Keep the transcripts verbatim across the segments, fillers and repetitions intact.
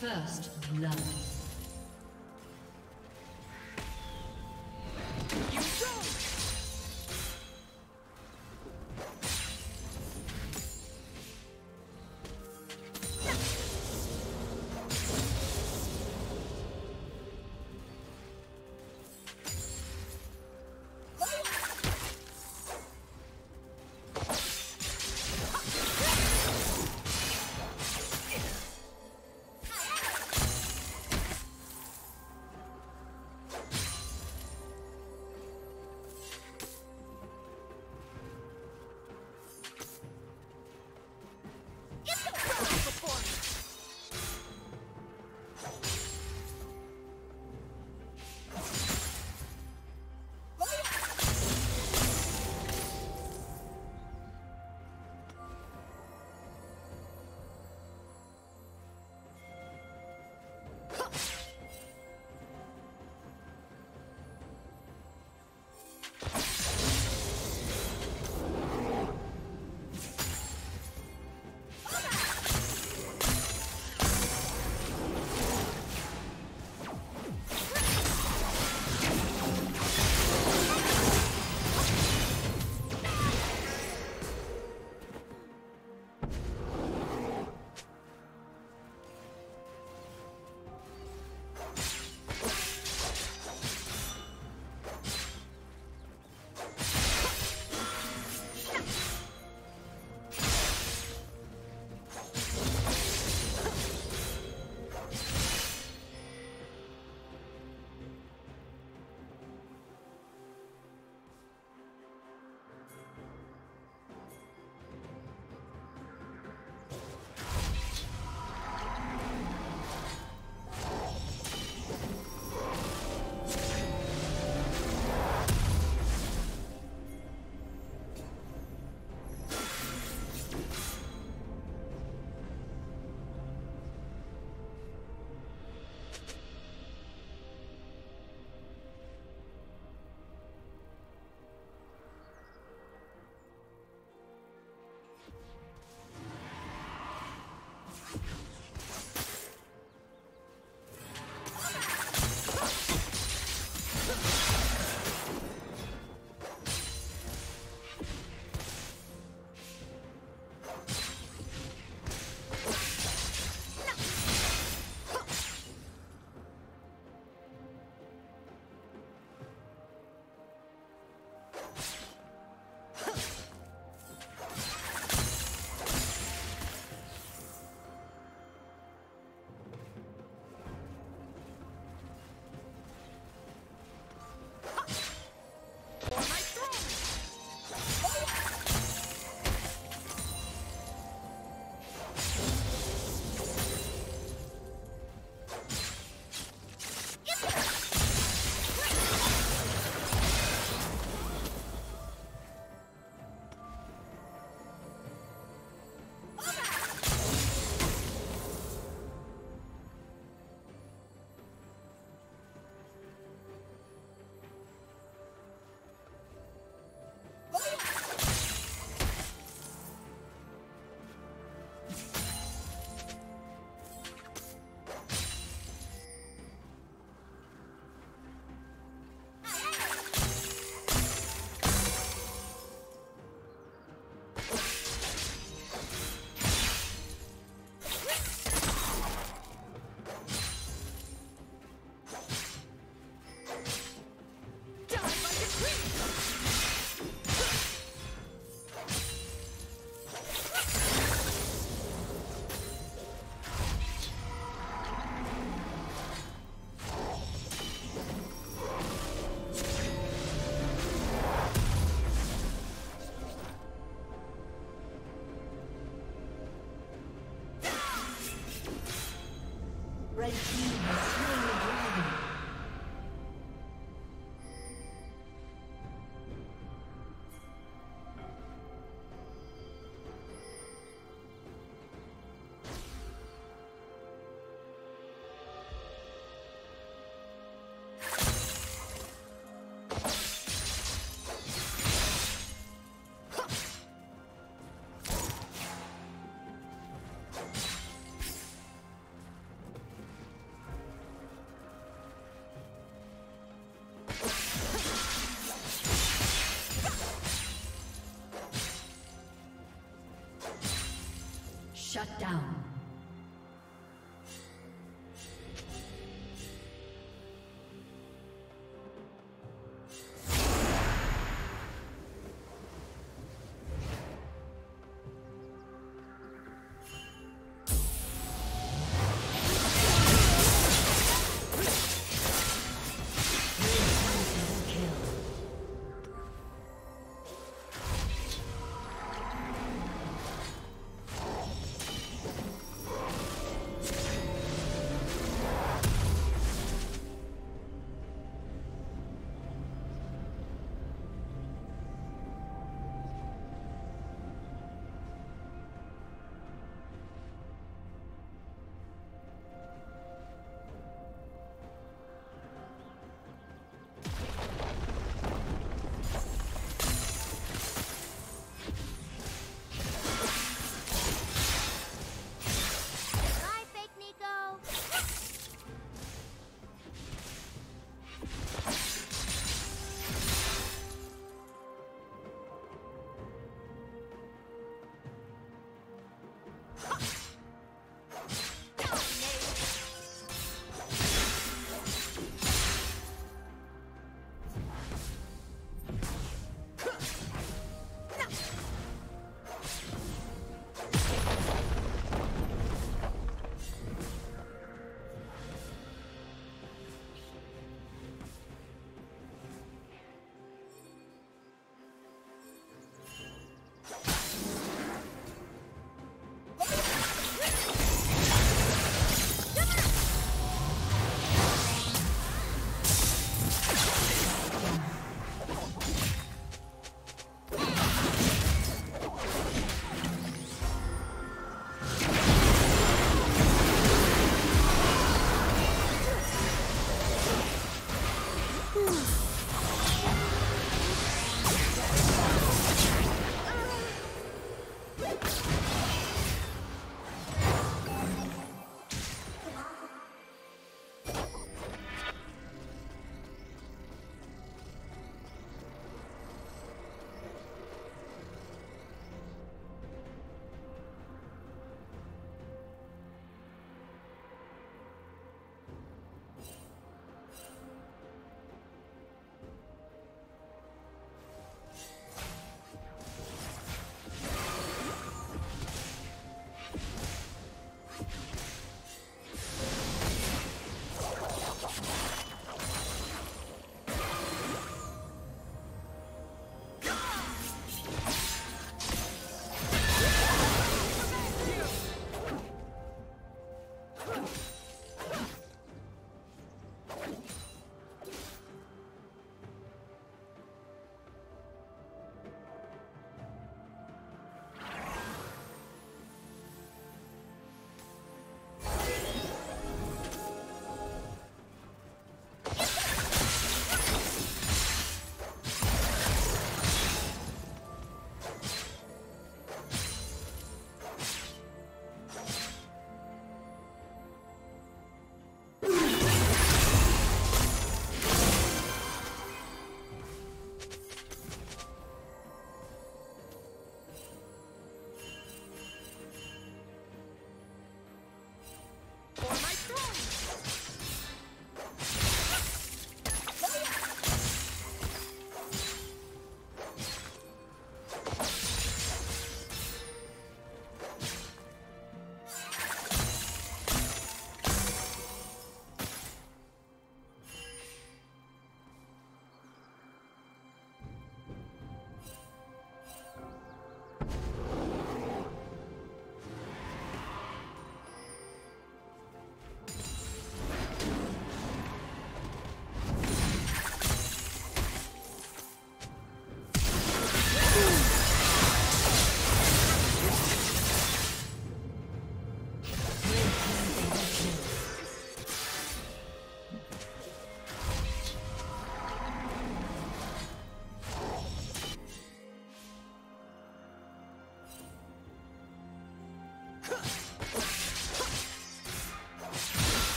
First love.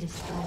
been destroyed.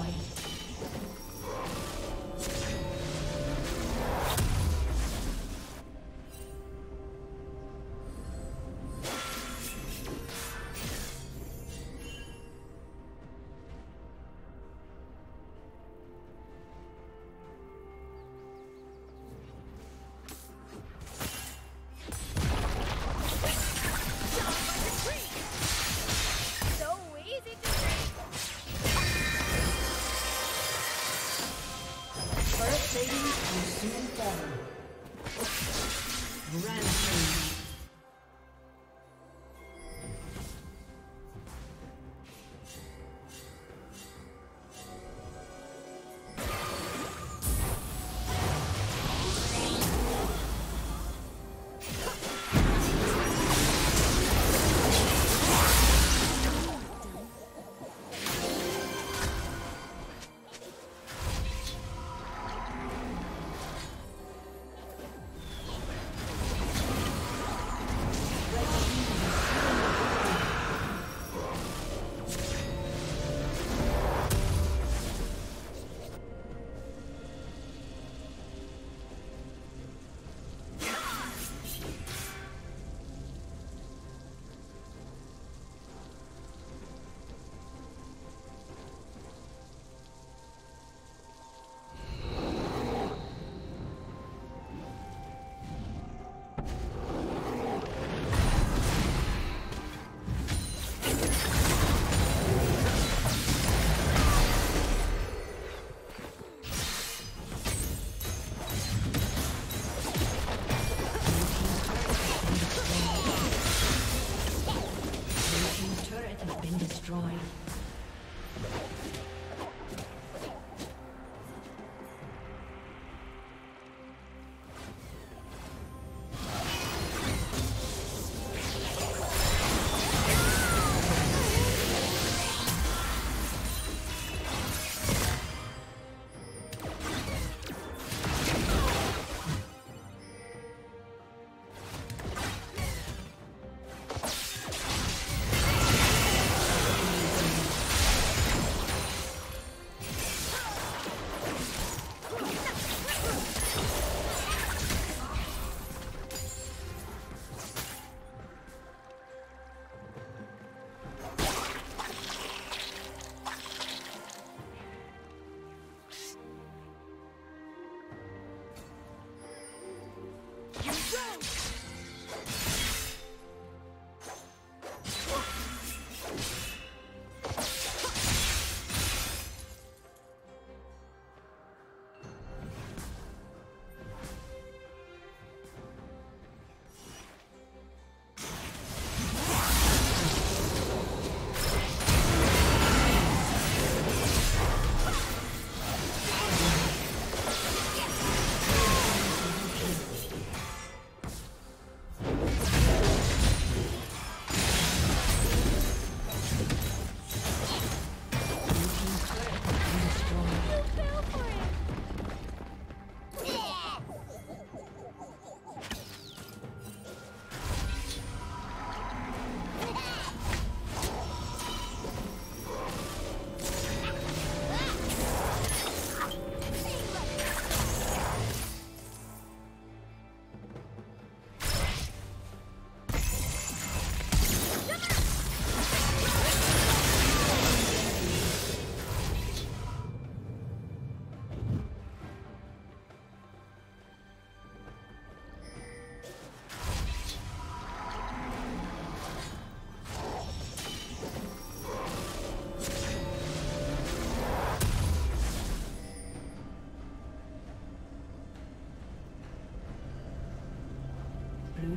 Blue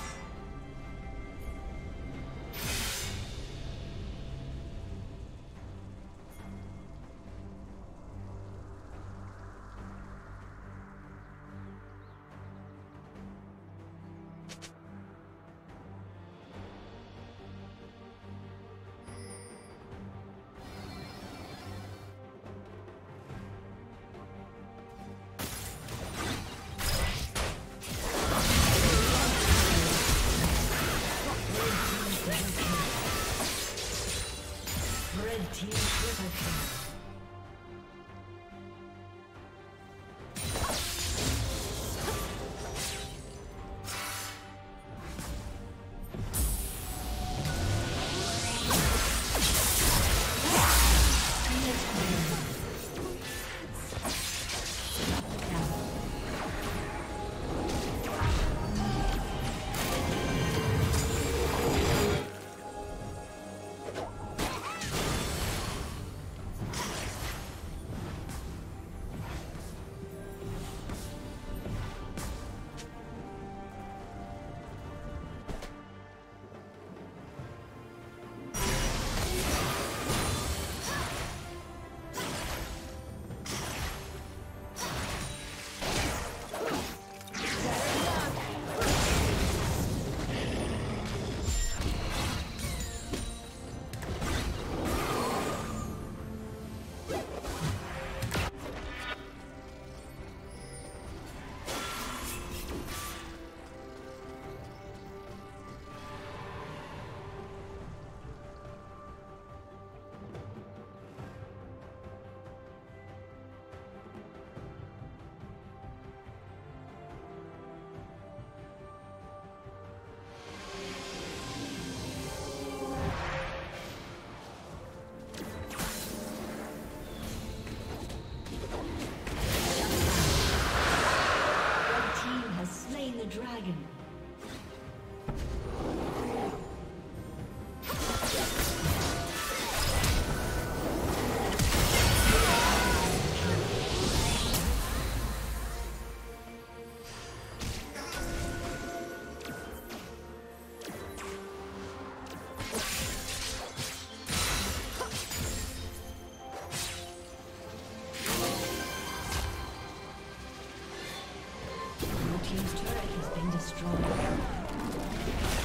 has been destroyed.